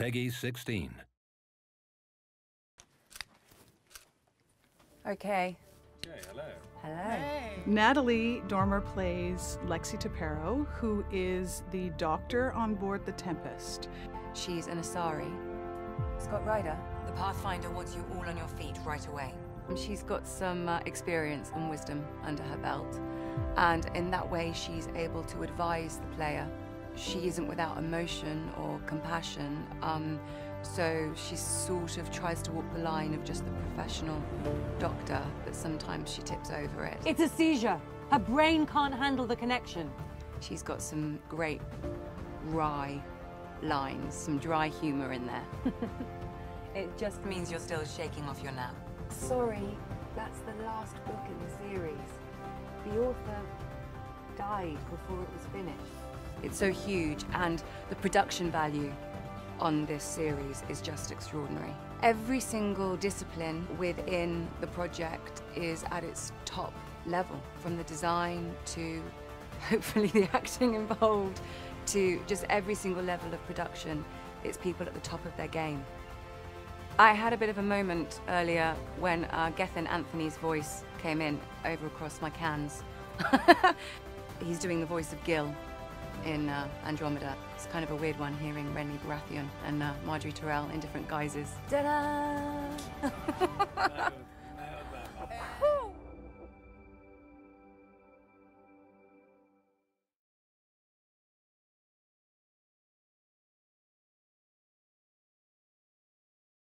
Peggy 16. Okay. Okay, hello. Hello. Hey. Natalie Dormer plays Lexi T'Perro, who is the doctor on board The Tempest. She's an Asari. Scott Ryder. The Pathfinder wants you all on your feet right away. And she's got some experience and wisdom under her belt. And in that way, she's able to advise the player. She isn't without emotion or compassion, so she sort of tries to walk the line of just the professional doctor, but sometimes she tips over it. It's a seizure. Her brain can't handle the connection. She's got some great wry lines, some dry humor in there. It just means you're still shaking off your nap. Sorry, that's the last book in the series. The author died before it was finished. It's so huge, and the production value on this series is just extraordinary. Every single discipline within the project is at its top level, from the design to hopefully the acting involved, to just every single level of production. It's people at the top of their game. I had a bit of a moment earlier when Gethin Anthony's voice came in over across my cans. He's doing the voice of Gil in Andromeda. It's kind of a weird one, hearing Renly Baratheon and Margaery Tyrell in different guises. Ta-da!